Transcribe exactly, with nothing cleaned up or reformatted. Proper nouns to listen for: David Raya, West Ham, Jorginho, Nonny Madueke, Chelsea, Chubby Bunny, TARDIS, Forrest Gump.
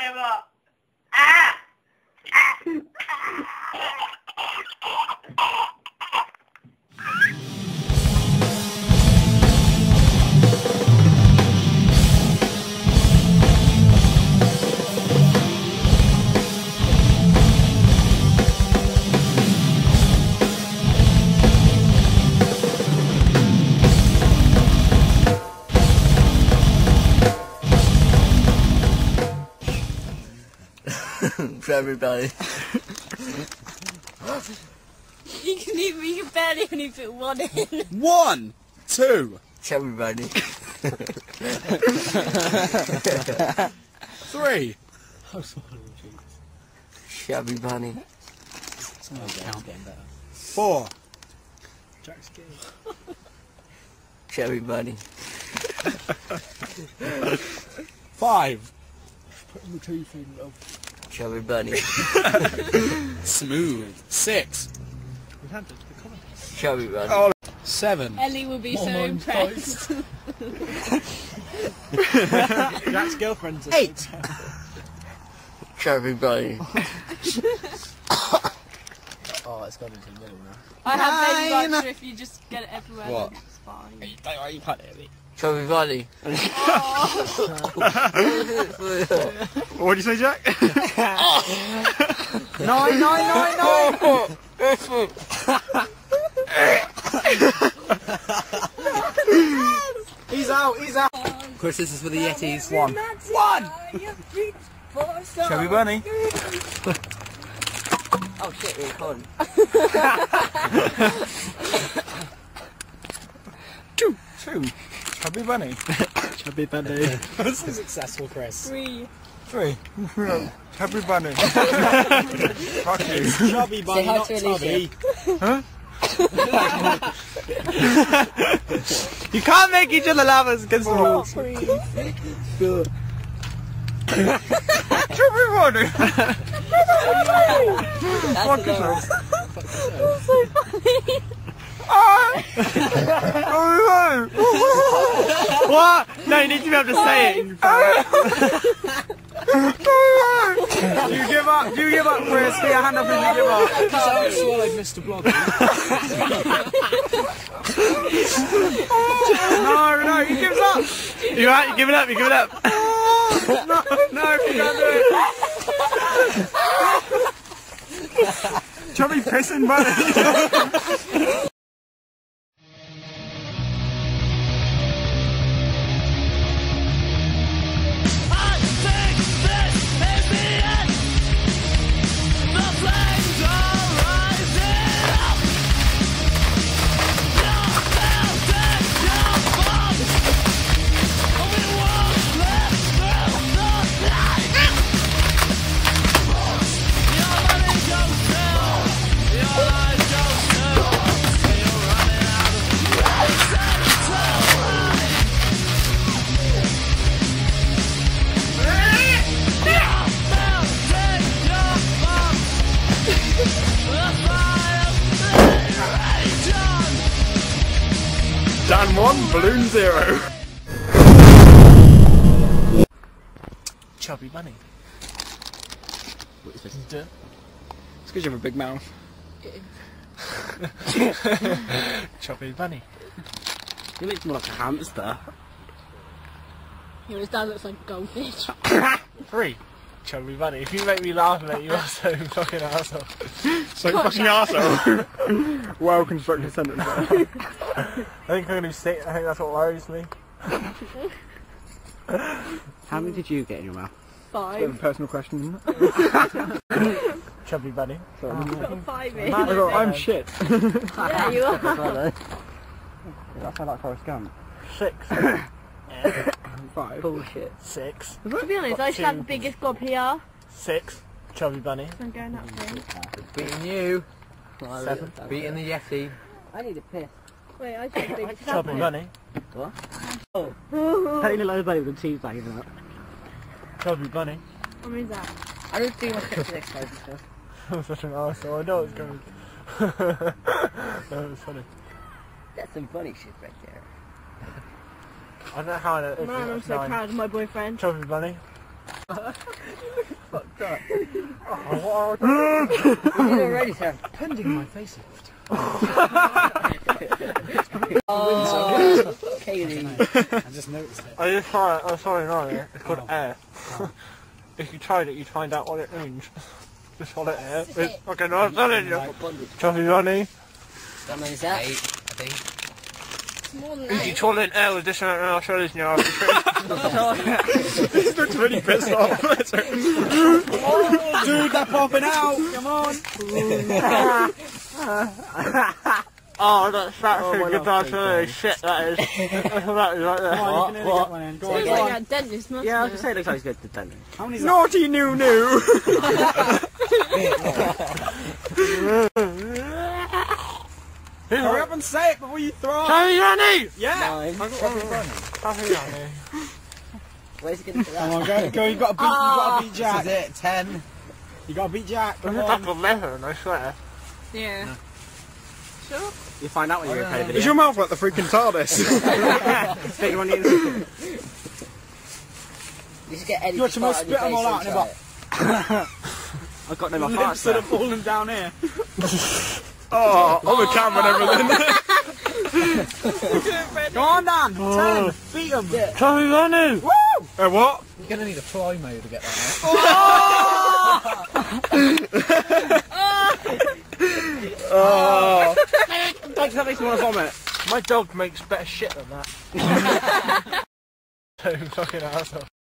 anymore. Ah! Ah! For everybody. You can even, you can barely only put one in. One, two, Chubby Bunny. Three. Oh, Chubby Bunny. Oh, count. Four. Jack's game. Chubby Bunny. Five. Put in the two thing though. Chubby Bunny. Smooth. Six. Chubby Bunny. Oh. Seven. Ellie will be More so impressed. That's girlfriend's. Eight. Chubby Bunny. Oh, it's got into the middle now. I have baby butter if you just get it everywhere. What? It's fine. Don't you cut it, Ellie. Chubby Bunny. Oh. What did you say, Jack? Nine, nine, nine, nine! He's out, he's out! Of course, this is for the Yetis. One. One! Chubby Bunny. Oh shit, we're recording. Two. Two. Chubby Bunny. Chubby Bunny. That's a successful, Chris. Three. Three. Yeah. Chubby Bunny. Fuck you. Chubby Bunny, not Tubby. Huh? You can't make each other laugh as against the rules. Chubby Bunny. Fuck yourself. That's so funny. What? No, you need to be able to say it. Do you give up? Do you give up, Chris? Put your hand up and you give up. Someone swallowed Mister Blog. No, no, he gives up. You're right, you give it up, you give it up. No, no, you can't do it. Chubby pissing buddy. Dan one, balloon zero. Chubby Bunny. What is this? Duh. It's because you have a big mouth. Chubby Bunny. You look more like a hamster. Yeah, his dad looks like a goldfish. Three. Chubby Bunny. If you make me laugh at it, you are so fucking arsehole. So God, fucking arsehole. Well constructed sentence. I think I'm going to be sick. I think that's what worries me. How many did you get in your mouth? Five. It's a personal question, isn't it? Chubby Bunny. So um, I've got five in. I got, I'm shit. Yeah, you are. That's how I like Forrest Gump. Six. Yeah. Five. Bullshit. Six. To be honest, I should have the biggest gob here. Six. Chubby Bunny. I'm going up here. Beating you. Seven. Beating the Yeti. I need a piss. Wait, I should have the biggest Chubby Bunny. What? Oh. Only load of money with a cheese bag in it. Chubby Bunny. What is that? I would do my picture next time. I'm such an arsehole. I know it's going. That was funny. That's some funny shit right there. I don't know how I know. Man, I'm so proud of my boyfriend. Chubby Bunny. Fucked up. Oh, already sound pending my face off. Oh, Kaylee. I just noticed it. I just tried it. I was sorry, no, it's called air. If you tried it, you'd find out what it means. Just hold it air. It's okay, no, I've done it. Chubby Bunny. That means that. Eight, I think. If you told an L with this amount, I'll show this now. This looks really pissed off. Oh, dude, they're popping out. Come on. Oh, that's that oh, thing about to shit, that is. That's what that is right there. What? What? What? One in. Go on, go on. Like a dentist, must yeah, I was going to say it looks like it's good to dentist. How many naughty new new. Hurry up and say it before you throw it! Chubby Bunny! Yeah! Chubby Bunny. Chubby Bunny. Where's he gonna do that? Come on, go, go, you gotta beat, ah, you gotta beat Jack. This is it, ten. You gotta beat Jack, come on. That's eleven, I swear. Yeah. No. Sure? You find out when you play the video. Is your mouth like the freaking TARDIS? Take one in the second. You want some more, spit them all out in a box. I've got no more farts there. Lips that have fallen down here. Oh, on the camera and everything. Go on, Dan. Oh. ten. Beat him. Yeah. Chubby Bunny. Woo! Hey, what? You're going to need a fly mode to get that out. Oh! Oh. Thanks, that makes me want to vomit. My dog makes better shit than that. So fucking asshole.